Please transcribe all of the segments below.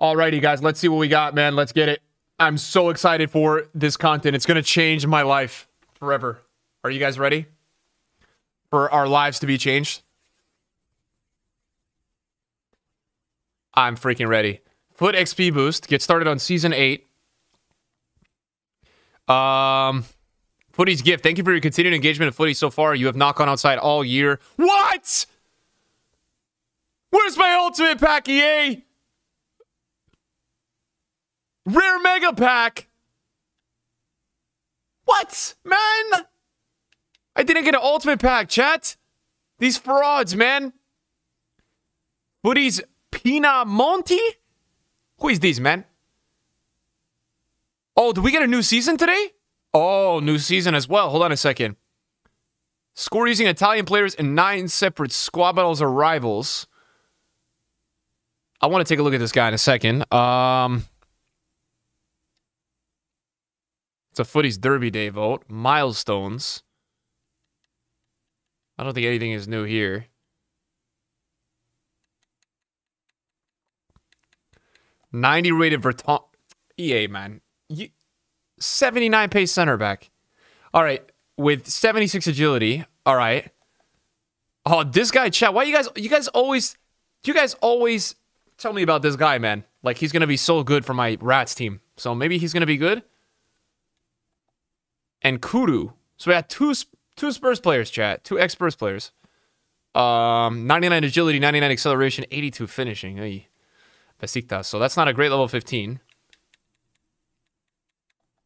Alrighty, guys. Let's see what we got, man. Let's get it. I'm so excited for this content. It's going to change my life forever. Are you guys ready for our lives to be changed? I'm freaking ready. Foot XP boost. Get started on season 8. Footy's gift. Thank you for your continued engagement of Footy so far. You have not gone outside all year. What? Where's my ultimate pack, EA? Rare mega pack. What, man? I didn't get an ultimate pack, chat. These frauds, man. Footy's Pina Monti? Who is this, man? Oh, did we get a new season today? Oh, new season as well. Hold on a second. Score using Italian players in 9 separate squad battles or rivals. I want to take a look at this guy in a second. It's a Footy's Derby Day vote. Milestones. I don't think anything is new here. .90 rated Verton. EA, man. 79 pace center back. All right. With 76 agility. All right. Oh, this guy, chat. Why you guys always tell me about this guy, man? Like, he's going to be so good for my Rats team. So maybe he's going to be good. And Kudu. So we had two Spurs players, chat. 2 ex-Spurs players. 99 agility, 99 acceleration, 82 finishing. Ay. Besiktas. So that's not a great level 15.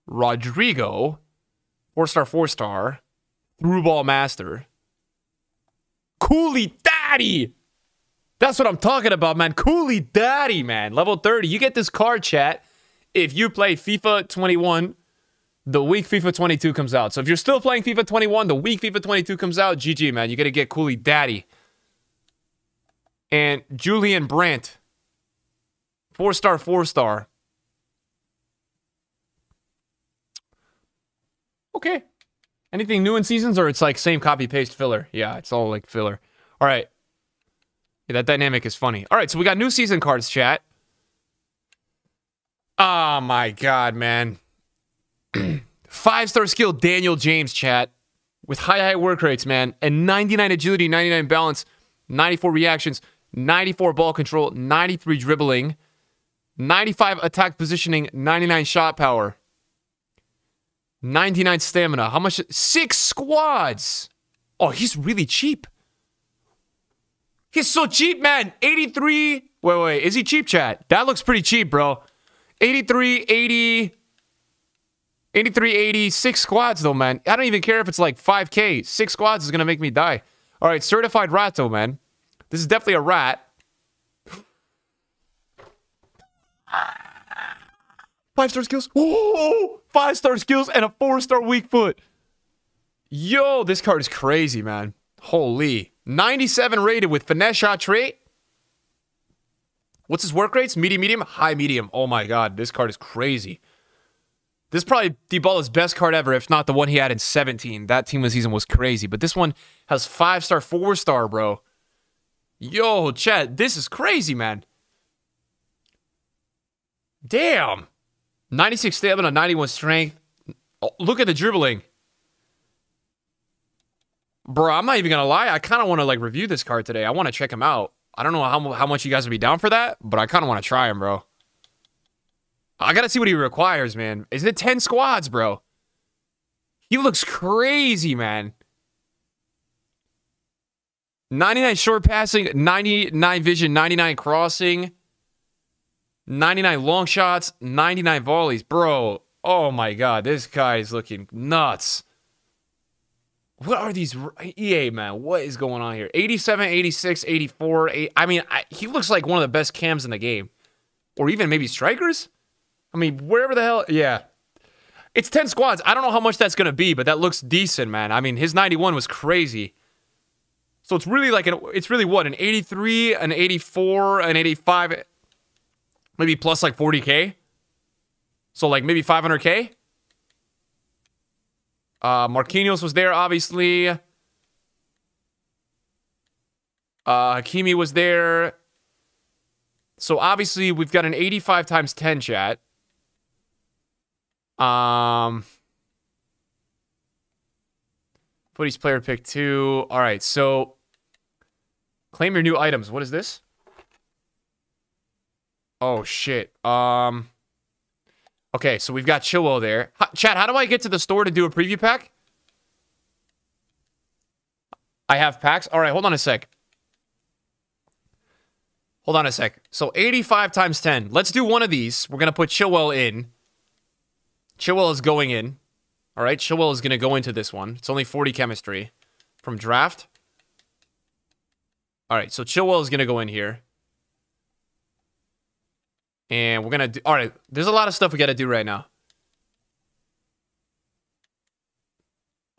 Rodrigo, 4-star, through ball master. Coulibaly. That's what I'm talking about, man. Coulibaly, man. Level 30. You get this card, chat, if you play FIFA 21, the week FIFA 22 comes out. So if you're still playing FIFA 21, the week FIFA 22 comes out, GG, man. You got to get Coulibaly. And Julian Brandt, 4-star. Okay. Anything new in seasons, or it's like same copy-paste filler? Yeah, it's all like filler. All right. Yeah, that dynamic is funny. All right, so we got new season cards, chat. Oh, my God, man. 5-star skill Daniel James, chat. With high work rates, man. And 99 agility, 99 balance, 94 reactions, 94 ball control, 93 dribbling, 95 attack positioning, 99 shot power. 99 stamina. How much? 6 squads. Oh, he's really cheap. He's so cheap, man. 83. Wait. Is he cheap, chat? That looks pretty cheap, bro. 83, 80. 6 squads, though, man. I don't even care if it's like 5K. 6 squads is going to make me die. All right. Certified Ratto, man. This is definitely a rat. 5-star skills. Whoa! 5-star skills and a 4-star weak foot. Yo, this card is crazy, man. Holy. 97 rated with finesse shot trait. What's his work rates? Medium, high, medium. Oh my God, this card is crazy. This is probably Dybala's best card ever, if not the one he had in 17. That team of the season was crazy. But this one has 5-star, 4-star, bro. Yo, chat, this is crazy, man. Damn. 96 stamina, 91 strength. Oh, look at the dribbling. Bro, I'm not even going to lie. I kind of want to, like, review this card today. I want to check him out. I don't know how much you guys would be down for that, but I kind of want to try him, bro. I got to see what he requires, man. Isn't it 10 squads, bro? He looks crazy, man. 99 short passing, 99 vision, 99 crossing. 99 long shots, 99 volleys. Bro, oh my God, this guy is looking nuts. What are these? EA, man, what is going on here? 87, 86, 84. He looks like one of the best cams in the game. Or even maybe strikers? I mean, wherever the hell, yeah. It's 10 squads. I don't know how much that's going to be, but that looks decent, man. I mean, his 91 was crazy. So it's really like, an 83, an 84, an 85... Maybe plus like 40K. So like maybe 500K. Marquinhos was there, obviously. Hakimi was there. So obviously we've got an 85 times 10 chat. Footy's player pick 2. All right, so claim your new items. What is this? Oh, shit. Okay, so we've got Chillwell there. Chat, how do I get to the store to do a preview pack? I have packs. All right, hold on a sec. Hold on a sec. So 85 times 10. Let's do one of these. We're going to put Chillwell in. Chillwell is going in. All right, Chillwell is going to go into this one. It's only 40 chemistry from draft. All right, so Chillwell is going to go in here. And we're going to do... All right, there's a lot of stuff we got to do right now.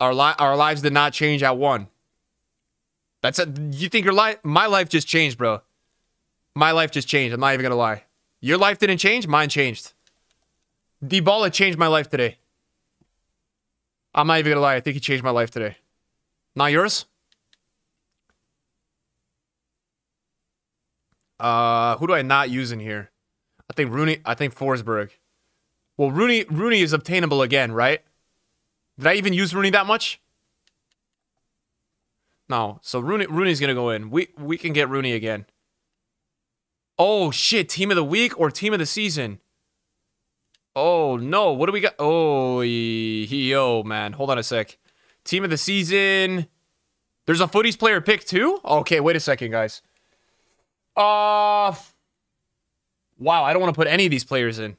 Our lives did not change at 1. That's a... You think your life... My life just changed, bro. My life just changed. I'm not even going to lie. Your life didn't change. Mine changed. Dybala changed my life today. I'm not even going to lie. I think he changed my life today. Not yours? Who do I not use in here? I think Rooney. I think Forsberg. Well, Rooney is obtainable again, right? Did I even use Rooney that much? No. So Rooney's going to go in. We can get Rooney again. Oh, shit. Team of the week or team of the season? Oh, no. What do we got? Oh, yo, man. Hold on a sec. Team of the season. There's a footies player pick, too? Okay, wait a second, guys. Wow, I don't want to put any of these players in.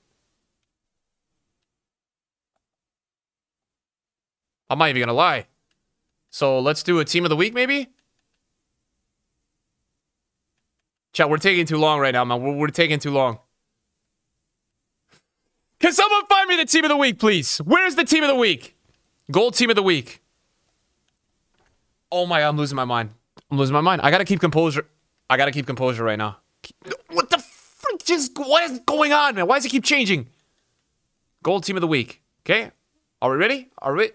I'm not even going to lie. So let's do a team of the week, maybe? Chat, we're taking too long right now, man. We're taking too long. Can someone find me the team of the week, please? Where's the team of the week? Gold team of the week. Oh, my God, I'm losing my mind. I'm losing my mind. I got to keep composure. I got to keep composure right now. What the fuck? Just what is going on, man? Why does it keep changing? Gold team of the week. Okay, are we ready? Are we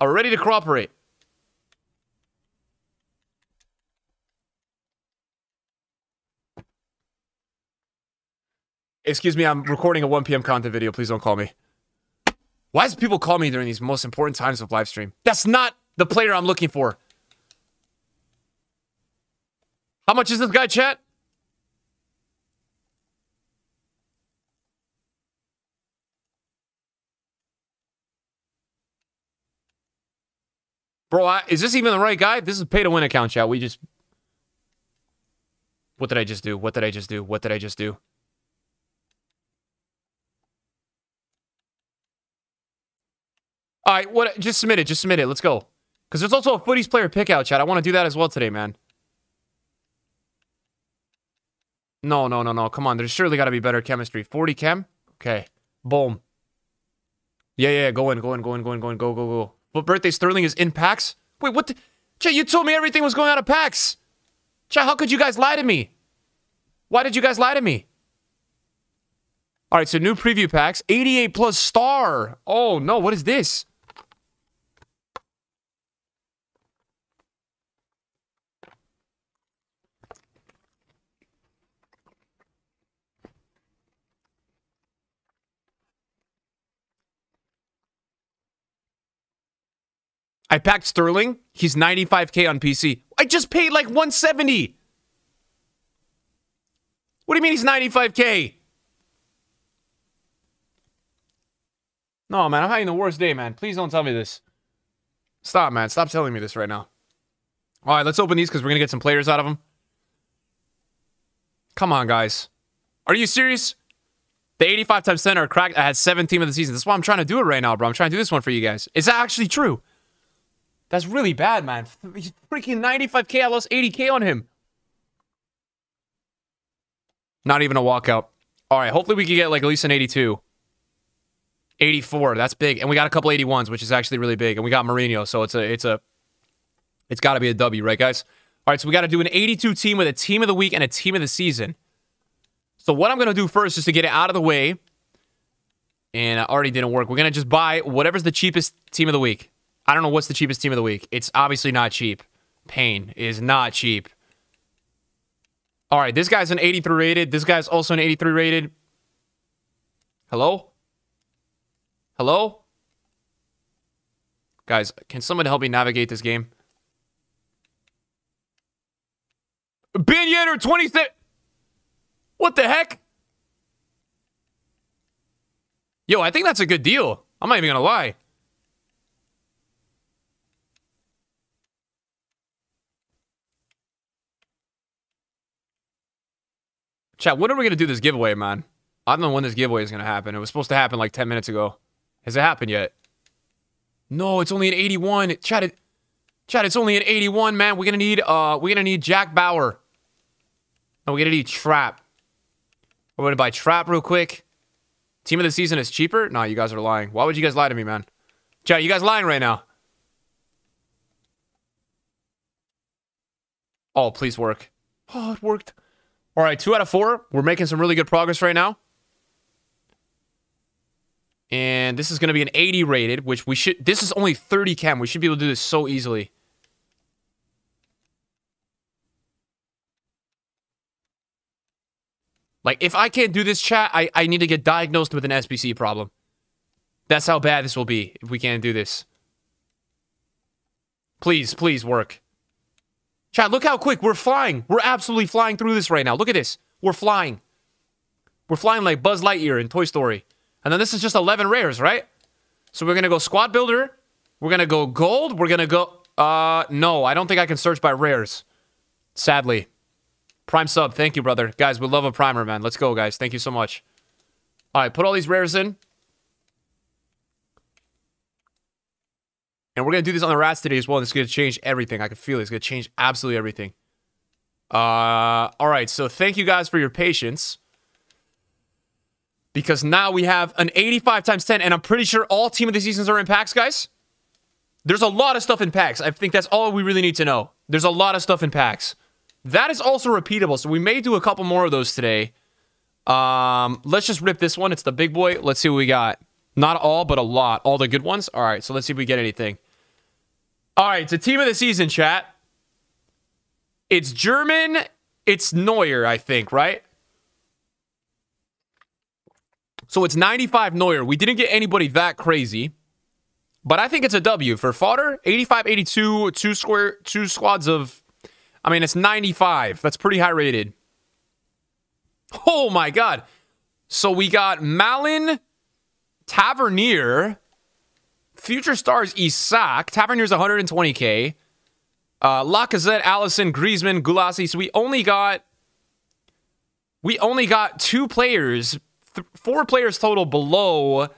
ready to cooperate? Excuse me, I'm recording a 1 p.m. content video. Please don't call me. Why does people call me during these most important times of live stream? That's not the player I'm looking for. How much is this guy, chat? Bro, is this even the right guy? This is a pay-to-win account, chat. We just... What did I just do? What did I just do? What did I just do? All right, what? Just submit it. Just submit it. Let's go. Because there's also a footies player pick-out, chat. I want to do that as well today, man. No, no, no, no. Come on. There's surely got to be better chemistry. 40 chem? Okay. Boom. Yeah, yeah. Go in, go in, go in, go in, go in. Go, go, go. But birthday Sterling is in PAX? Wait, what the... Chat, you told me everything was going out of PAX. Chat, how could you guys lie to me? Why did you guys lie to me? All right, so new preview packs. 88 plus star. Oh, no, what is this? I packed Sterling. He's 95K on PC. I just paid like 170. What do you mean he's 95K? No, man, I'm having the worst day, man. Please don't tell me this. Stop, man. Stop telling me this right now. All right, let's open these because we're going to get some players out of them. Come on, guys. Are you serious? The 85 times 10 are cracked. I had 7 team of the season. That's why I'm trying to do it right now, bro. I'm trying to do this one for you guys. Is that actually true? That's really bad, man. He's freaking 95K. I lost 80K on him. Not even a walkout. All right, hopefully we can get, like, at least an 82. 84, that's big. And we got a couple 81s, which is actually really big. And we got Mourinho, so it's got to be a W, right, guys? All right, so we got to do an 82 team with a team of the week and a team of the season. So what I'm going to do first is to get it out of the way. And it already didn't work. We're going to just buy whatever's the cheapest team of the week. I don't know what's the cheapest team of the week. It's obviously not cheap. Pain is not cheap. All right, this guy's an 83 rated. This guy's also an 83 rated. Hello? Hello? Guys, can someone help me navigate this game? Ben Yedder, 26. What the heck? Yo, I think that's a good deal. I'm not even gonna lie. Chat, when are we gonna do this giveaway, man? I don't know when this giveaway is gonna happen. It was supposed to happen like 10 minutes ago. Has it happened yet? No, it's only an 81. Chat, it's only an 81, man. We're gonna need Jack Bauer. No, we're gonna need Trap. We're gonna buy Trap real quick. Team of the season is cheaper? Nah, you guys are lying. Why would you guys lie to me, man? Chat, you guys lying right now. Oh, please work. Oh, it worked. All right, 2 out of 4. We're making some really good progress right now. And this is going to be an 80 rated, which we should... This is only 30 cam. We should be able to do this so easily. Like, if I can't do this, chat, I need to get diagnosed with an SBC problem. That's how bad this will be if we can't do this. Please, please work. Chat, look how quick. We're flying. We're absolutely flying through this right now. Look at this. We're flying. We're flying like Buzz Lightyear in Toy Story. And then this is just 11 rares, right? So we're going to go Squad Builder. We're going to go Gold. We're going to go... no, I don't think I can search by rares. Sadly. Prime sub. Thank you, brother. Guys, we love a primer, man. Let's go, guys. Thank you so much. All right, put all these rares in. And we're going to do this on the rats today as well. It's going to change everything. I can feel it. It's going to change absolutely everything. All right. So thank you guys for your patience. Because now we have an 85 times 10. And I'm pretty sure all team of the seasons are in packs, guys. There's a lot of stuff in packs. I think that's all we really need to know. There's a lot of stuff in packs. That is also repeatable. So we may do a couple more of those today. Let's just rip this one. It's the big boy. Let's see what we got. Not all, but a lot. All the good ones. All right. So let's see if we get anything. All right, it's a team of the season, chat. It's German. It's Neuer, I think, right? So it's 95 Neuer. We didn't get anybody that crazy. But I think it's a W for fodder. 85, 82, two squads of... I mean, it's 95. That's pretty high rated. Oh, my God. So we got Malen, Tavernier... Future stars, Isak. Tavernier's 120k. Lacazette, Allison, Griezmann, Gulassi. So we only got 2 players, 4 players total below,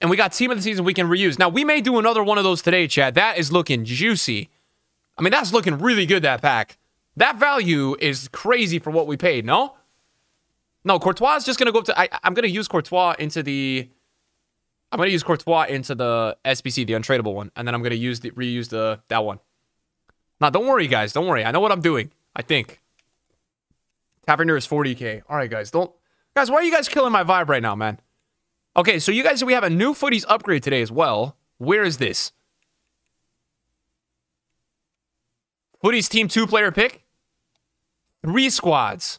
and we got team of the season we can reuse. Now, we may do another one of those today, Chad. That is looking juicy. I mean, that's looking really good, that pack. That value is crazy for what we paid, no? No, Courtois is just going to go up to... I'm going to use Courtois into the... I'm going to use Courtois into the SBC, the untradeable one. And then I'm going to use reuse that one. Now, don't worry, guys. Don't worry. I know what I'm doing, I think. Tavernier is 40k. All right, guys. Don't... Guys, why are you guys killing my vibe right now, man? Okay, so you guys, we have a new footies upgrade today as well. Where is this? Footies team 2-player pick. 3 squads.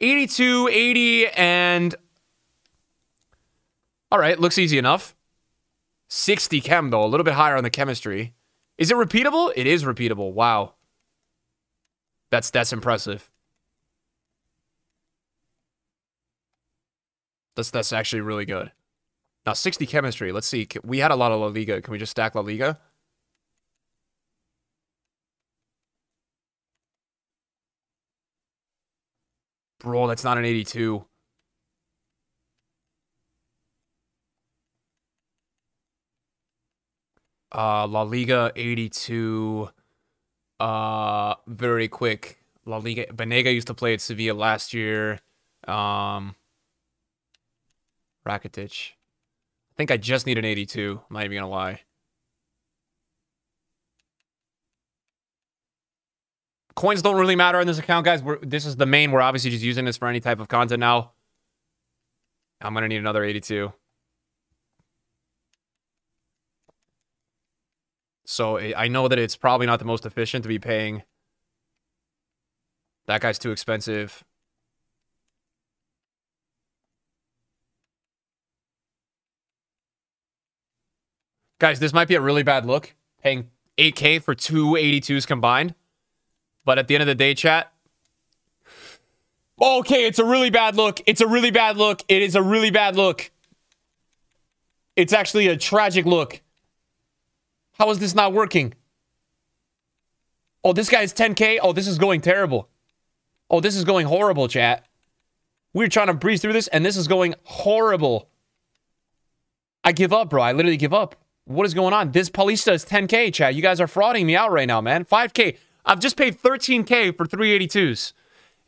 82, 80, and... All right, looks easy enough. 60 chem, though. A little bit higher on the chemistry. Is it repeatable? It is repeatable. Wow. That's impressive. That's actually really good. Now, 60 chemistry. Let's see. We had a lot of La Liga. Can we just stack La Liga? Bro, that's not an 82. La Liga 82, very quick. La Liga, Benega used to play at Sevilla last year. Rakitic. I think I just need an 82. I'm not even going to lie. Coins don't really matter on this account, guys. This is the main. We're obviously just using this for any type of content now. I'm going to need another 82. So I know that it's probably not the most efficient to be paying That guy's too expensive. Guys, this might be a really bad look, paying 8K for two 82s combined. But at the end of the day, chat. Okay, it's a really bad look. It's a really bad look. It is a really bad look. It's actually a tragic look. How is this not working? Oh, this guy's 10K. Oh, this is going terrible. Oh, this is going horrible, chat. We're trying to breeze through this, and this is going horrible. I give up, bro. I literally give up. What is going on? This Paulista is 10K, chat. You guys are frauding me out right now, man. 5K. I've just paid 13K for 382s.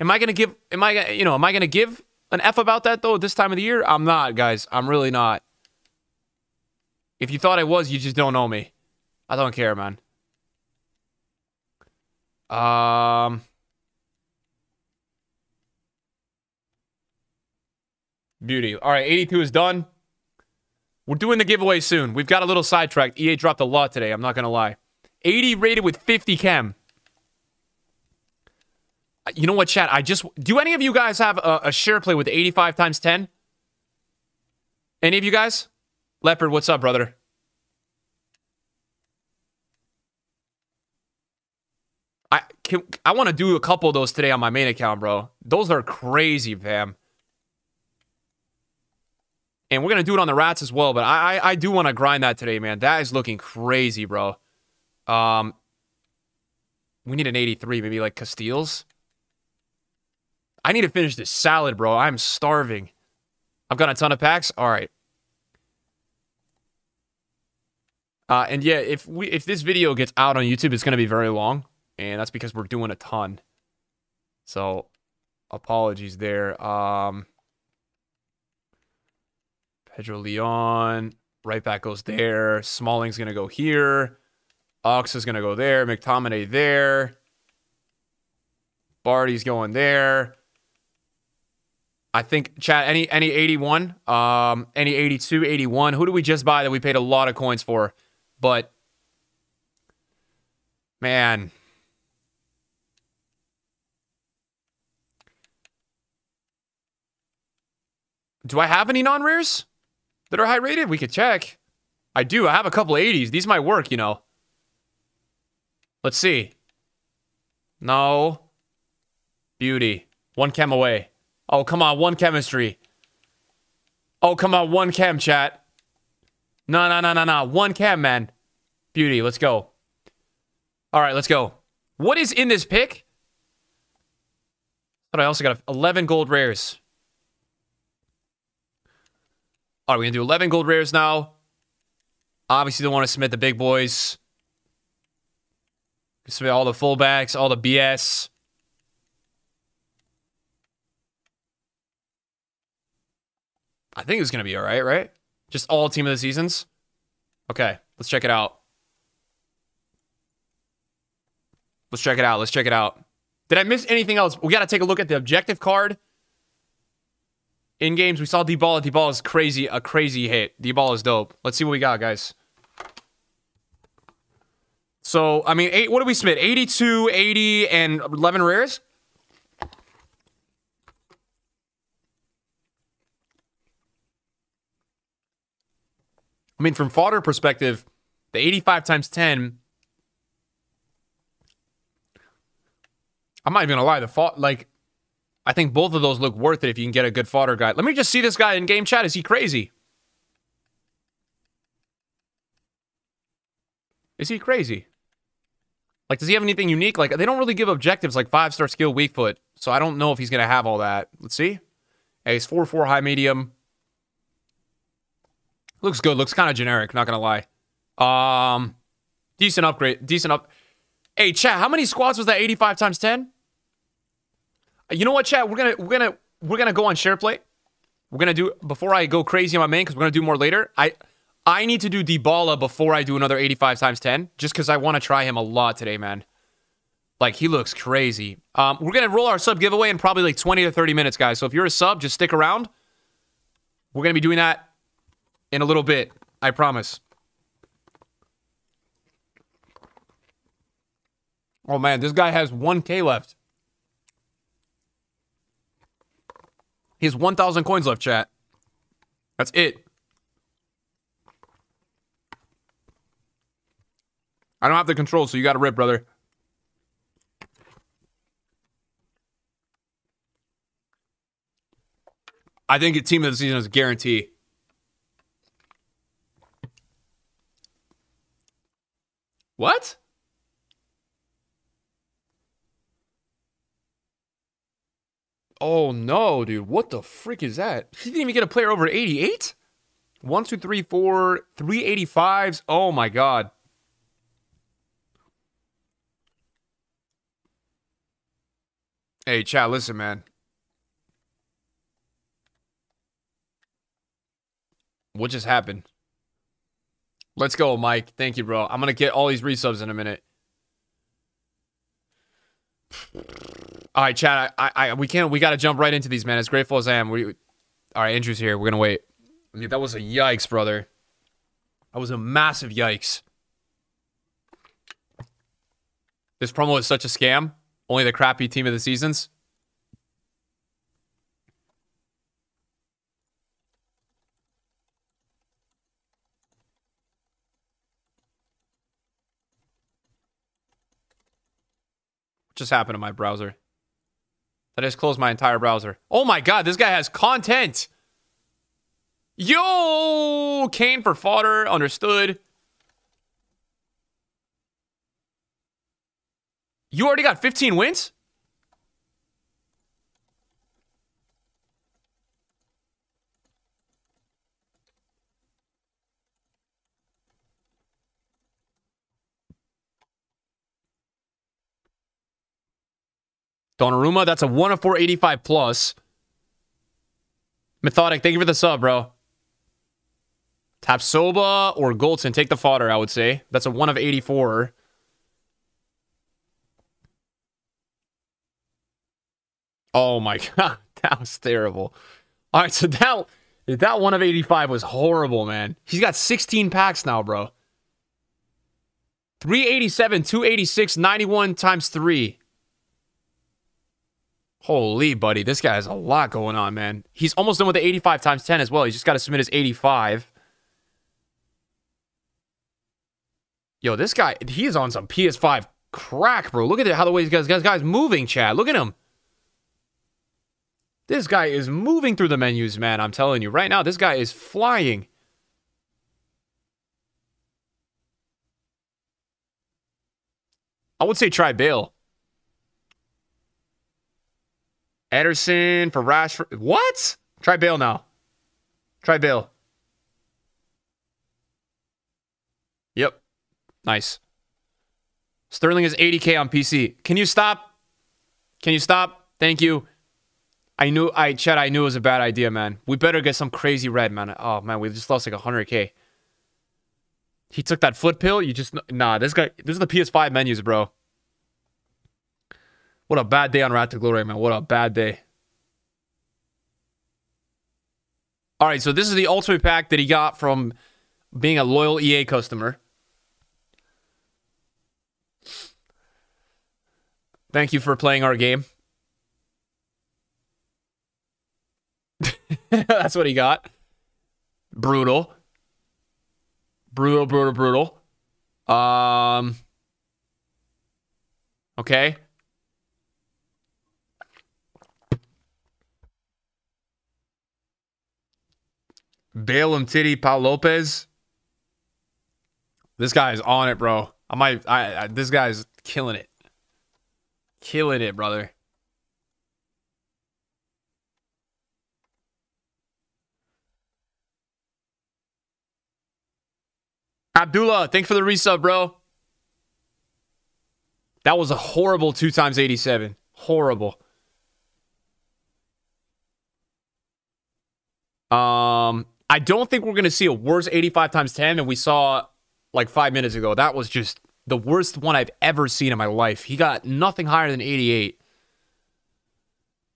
Am I going to give, am I going to give an F about that, though, at this time of the year? I'm not, guys. I'm really not. If you thought I was, you just don't know me. I don't care, man. Beauty. All right, 82 is done. We're doing the giveaway soon. We've got a little sidetracked. EA dropped a lot today, I'm not going to lie. 80 rated with 50 chem. You know what, chat? I just... Do any of you guys have a share play with 85 times 10? Any of you guys? Leopard, what's up, brother? I want to do a couple of those today on my main account, bro. Those are crazy, fam. And we're going to do it on the rats as well, but I do want to grind that today, man. That is looking crazy, bro. We need an 83, maybe like Castiles. I need to finish this salad, bro. I'm starving. I've got a ton of packs. All right. And yeah, if this video gets out on YouTube, it's going to be very long. And that's because we're doing a ton. So, apologies there. Pedro Leon. Right back goes there. Smalling's going to go here. Ox is going to go there. McTominay there. Barty's going there. I think, chat, any 81? Any 82, 81? Who did we just buy that we paid a lot of coins for? But, man... Do I have any non-rares that are high rated? We could check. I do. I have a couple of 80s. These might work, you know. Let's see. No. Beauty. One chem away. Oh, come on. One chemistry. Oh, come on. One chem, chat. No, no, no, no, no. One chem, man. Beauty. Let's go. All right, let's go. What is in this pick? But I also got 11 gold rares. All right, we're going to do 11 gold rares now. Obviously, don't want to submit the big boys. Submit all the fullbacks, all the BS. I think it's going to be all right, right? Just all team of the seasons. Okay, let's check it out. Let's check it out. Let's check it out. Did I miss anything else? We got to take a look at the objective card. In games, we saw Dybala. Dybala is crazy, a crazy hit. Dybala is dope. Let's see what we got, guys. So, I mean, what did we submit? 82, 80, and 11 rares? I mean, from fodder perspective, the 85 times 10... I'm not even going to lie. The fodder, like... I think both of those look worth it if you can get a good fodder guy. Let me just see this guy in game chat. Is he crazy? Is he crazy? Like, does he have anything unique? Like, they don't really give objectives like 5-star skill, weak foot. So I don't know if he's going to have all that. Let's see. Hey, he's 4-4 high medium. Looks good. Looks kind of generic. Not going to lie. Decent upgrade. Decent up. Hey, chat, how many squads was that 85 times 10? You know what, chat? We're gonna go on share play. We're gonna do before I go crazy on my main because we're gonna do more later. I need to do Dybala before I do another 85 times 10, just because I want to try him a lot today, man. Like he looks crazy. We're gonna roll our sub giveaway in probably like 20 to 30 minutes, guys. So if you're a sub, just stick around. We're gonna be doing that in a little bit. I promise. Oh man, this guy has 1K left. He has 1,000 coins left, chat. That's it. I don't have the control, so you gotta rip, brother. I think your team of the season is a guarantee. What? Oh, no, dude. What the frick is that? He didn't even get a player over 88? 1, 2, 3, 4, 385s. Oh, my God. Hey, chat, listen, man. What just happened? Let's go, Mike. Thank you, bro. I'm going to get all these resubs in a minute. All right, chat. We got to jump right into these, man. As grateful as I am. All right, Andrew's here. We're going to wait. Dude, that was a yikes, brother. That was a massive yikes. This promo is such a scam. Only the crappy team of the seasons. Just happened to my browser. I just closed my entire browser. Oh my God, this guy has content. Yo, Kane for fodder, understood. You already got 15 wins? Donnarumma, that's a 1 of 485 plus. Methodic, thank you for the sub, bro. Tapsoba or Goldson, take the fodder, I would say. That's a 1 of 84. Oh my God, that was terrible. All right, so that 1 of 85 was horrible, man. He's got 16 packs now, bro. 387, 286, 91 times 3. Holy, buddy. This guy has a lot going on, man. He's almost done with the 85 times 10 as well. He's just got to submit his 85. Yo, this guy, he is on some PS5 crack, bro. Look at how the way this guy's moving, chat. Look at him. This guy is moving through the menus, man. I'm telling you right now, this guy is flying. I would say try Bale. Ederson for Rashford. What? Try Bale now. Try Bale. Yep. Nice. Sterling is 80K on PC. Can you stop? Can you stop? Thank you. I knew it was a bad idea, man. We better get some crazy red, man. Oh, man, we just lost like 100K. He took that foot pill. You just... Nah, this guy... This is the PS5 menus, bro. What a bad day on Rat to Glory, man. What a bad day. All right, so this is the ultimate pack that he got from being a loyal EA customer. Thank you for playing our game. That's what he got. Brutal. Brutal, brutal, brutal. Okay. Bale and Titty, Paul Lopez. This guy is on it, bro. This guy is killing it. Killing it, brother. Abdullah, thanks for the resub, bro. That was a horrible 2 times 87. Horrible. I don't think we're going to see a worse 85 times 10 than we saw like 5 minutes ago. That was just the worst one I've ever seen in my life. He got nothing higher than 88.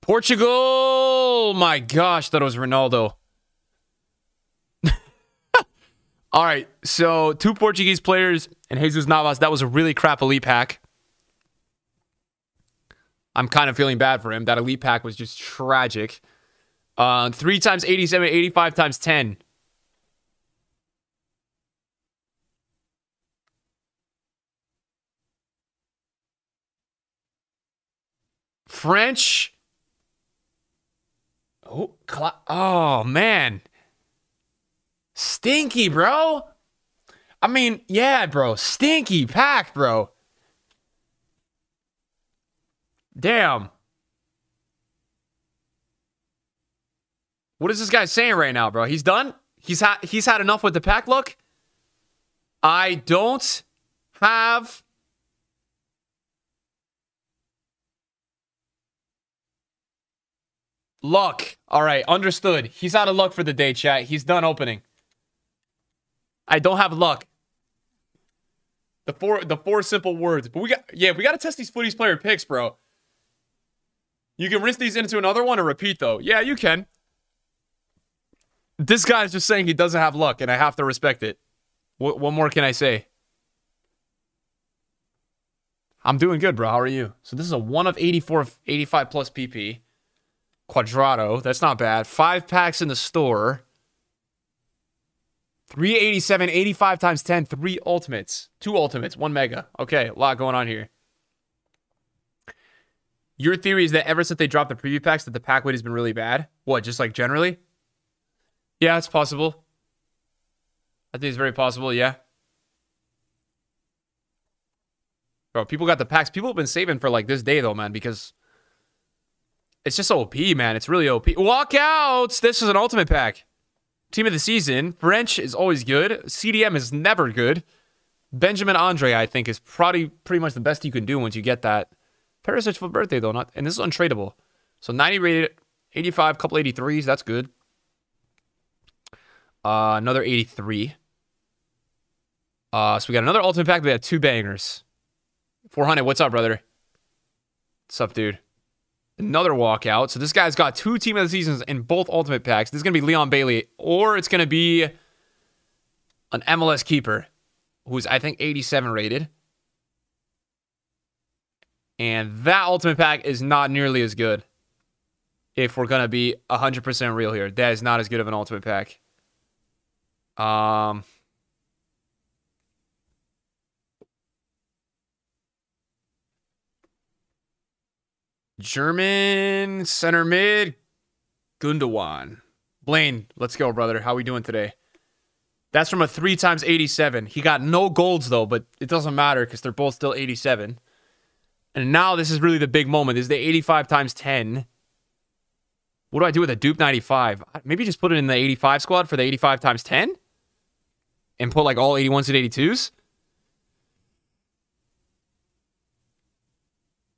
Portugal! My gosh, that was Ronaldo. All right, so 2 Portuguese players and Jesus Navas. That was a really crap elite pack. I'm kind of feeling bad for him. That elite pack was just tragic. 3 times 87, 85 times 10. French. Oh, oh, man. Stinky, bro. I mean, yeah, bro. Stinky pack, bro. Damn. What is this guy saying right now, bro? He's done? He's had enough with the pack look? I don't have... luck. All right, understood. He's out of luck for the day, chat. He's done opening. I don't have luck. The four simple words. But we got to test these footies player picks, bro. You can rinse these into another one or repeat, though. Yeah, you can. This guy's just saying he doesn't have luck, and I have to respect it. What more can I say? I'm doing good, bro. How are you? So this is a 1 of 84, 85 plus PP. Quadrado. That's not bad. 5 packs in the store. 387, 85 times 10. 3 ultimates. 2 ultimates. 1 mega. Okay, a lot going on here. Your theory is that ever since they dropped the preview packs that the pack weight has been really bad? What, just like generally? Yeah, it's possible. I think it's very possible, yeah. Bro, people got the packs. People have been saving for like this day, though, man, because it's just OP, man. It's really OP. Walkouts! This is an ultimate pack. Team of the season. French is always good. CDM is never good. Benjamin Andre, I think, is probably pretty much the best you can do once you get that. Perisic for birthday, though. And this is untradeable. So 90 rated, 85, couple 83s. That's good. Another 83. So we got another ultimate pack. We have 2 bangers. 400. What's up, brother? What's up, dude? Another walkout. So this guy's got 2 team of the seasons in both ultimate packs. This is going to be Leon Bailey, or it's going to be an MLS keeper who's, I think, 87 rated. And that ultimate pack is not nearly as good. If we're going to be 100% real here, that is not as good of an ultimate pack. German center mid Gundawan. Blaine, let's go, brother. How we doing today? That's from a 3 times 87. He got no golds though, but it doesn't matter because they're both still 87. And now this is really the big moment. This is the 85 times 10. What do I do with a dupe 95? Maybe just put it in the 85 squad for the 85 times 10? And put like all 81s and 82s?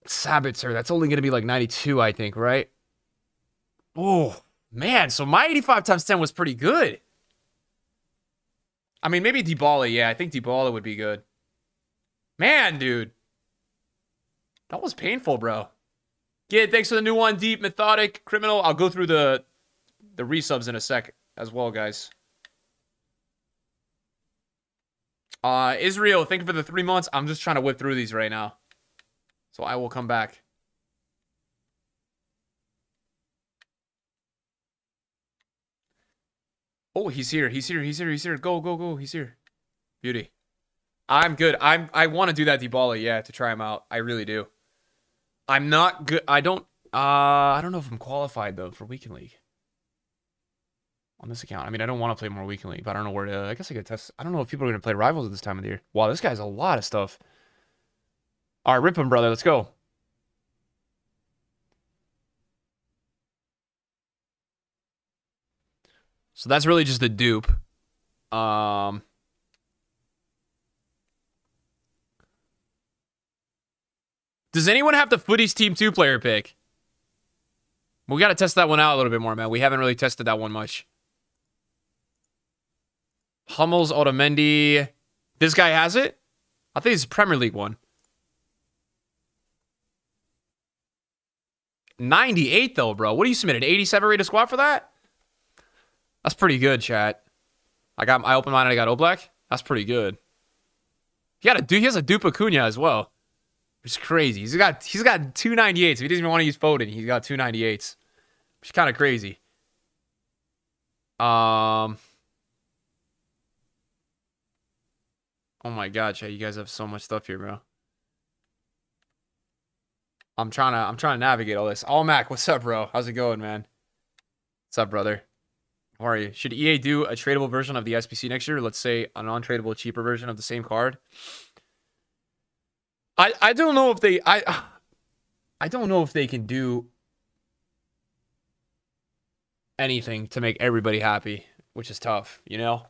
Sabitzer, that's only going to be like 92, I think, right? Oh, man. So my 85 times 10 was pretty good. I mean, maybe Dybala. Yeah, I think Dybala would be good. Man, dude. That was painful, bro. Yeah, thanks for the new one. Deep, methodic, criminal. I'll go through the resubs in a sec as well, guys. Israel, thank you for the 3 months. I'm just trying to whip through these right now. So I will come back. Oh, he's here. He's here. He's here. He's here. Go, go, go. He's here. Beauty. I'm good. I want to do that Dybala, yeah, to try him out. I really do. I'm not good. I don't know if I'm qualified though for weekend league on this account. I mean, I don't want to play more weekend league, but I don't know where to. I guess I could test. I don't know if people are going to play rivals at this time of the year. Wow, this guy's a lot of stuff. All right, rip him, brother. Let's go. So that's really just the dupe. Does anyone have the footies team 2 player pick? We got to test that one out a little bit more, man. We haven't really tested that one much. Hummels, Otamendi. This guy has it? I think it's a Premier League one. 98, though, bro. What do you submitted? 87 rated squad for that? That's pretty good, chat. I opened mine and I got Oblak. That's pretty good. He has a dupe Acuna as well. It's crazy. He's got 298s. If he doesn't even want to use Foden, he's got 298s. Which is kind of crazy. Oh my God, Chad, you guys have so much stuff here, bro. I'm trying to navigate all this. Oh, Mac, what's up, bro? How's it going, man? What's up, brother? How are you? Should EA do a tradable version of the SPC next year? Let's say a non-tradable, cheaper version of the same card. I don't know if they I don't know if they can do anything to make everybody happy, which is tough, you know.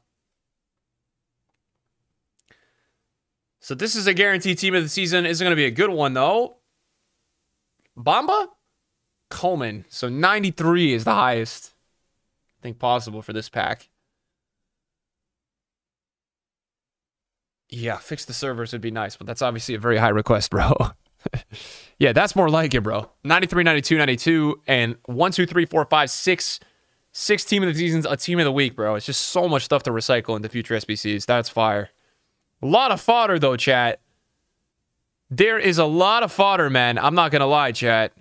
So this is a guaranteed team of the season. Isn't going to be a good one, though. Bamba? Coleman. So 93 is the highest, I think, possible for this pack. Yeah, fix the servers would be nice, but that's obviously a very high request, bro. Yeah, that's more like it, bro. 93, 92, 92, and 1, 2, 3, 4, 5, 6. 6 team of the seasons, a team of the week, bro. It's just so much stuff to recycle into future SBCs. That's fire. A lot of fodder, though, chat. There is a lot of fodder, man. I'm not going to lie, chat.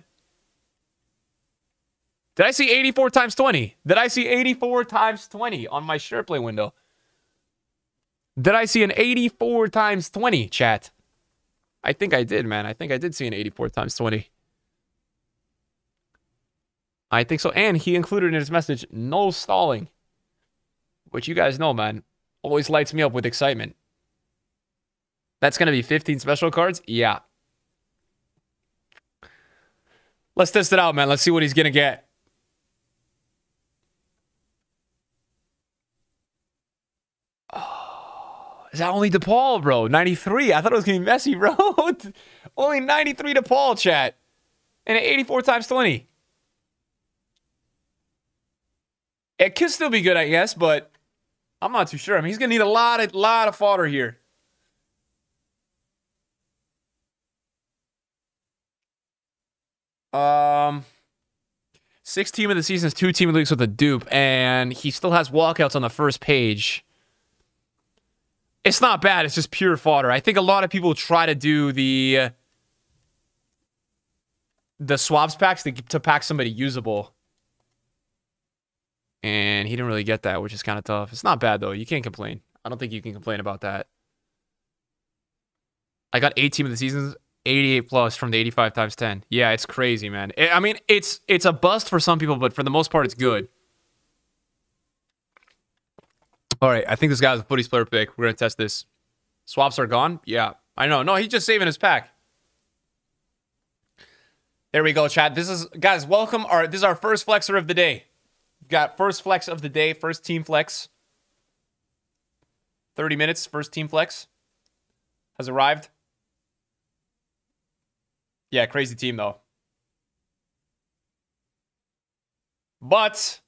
Did I see 84 times 20? Did I see 84 times 20 on my share play window? Did I see an 84 times 20, chat? I think I did, man. I think I did see an 84 times 20. I think so. And he included in his message, no stalling. Which you guys know, man. Always lights me up with excitement. That's going to be 15 special cards? Yeah. Let's test it out, man. Let's see what he's going to get. Oh, is that only DePaul, bro? 93. I thought it was going to be messy, bro. Only 93 DePaul, chat. And an 84 times 20. It could still be good, I guess, but I'm not too sure. I mean, he's going to need a lot of fodder here. Six team of the seasons, 2 team of the leagues with a dupe, and he still has walkouts on the first page. It's not bad. It's just pure fodder. I think a lot of people try to do the swaps packs to pack somebody usable, and he didn't really get that, which is kind of tough. It's not bad though. You can't complain. I don't think you can complain about that. I got 8 team of the seasons. 88 plus from the 85 times 10. Yeah, it's crazy, man. I mean, it's a bust for some people, but for the most part, it's good. All right, I think this guy's a footies player pick. We're going to test this. Swaps are gone? Yeah, I know. No, he's just saving his pack. There we go, chat. This is, guys, welcome. This is our first flexer of the day. We've got first flex of the day, first team flex. 30 minutes, first team flex has arrived. Yeah, crazy team, though. But,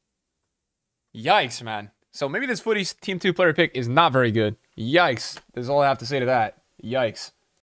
yikes, man. So maybe this footies team 2 player pick is not very good. Yikes. That's all I have to say to that. Yikes.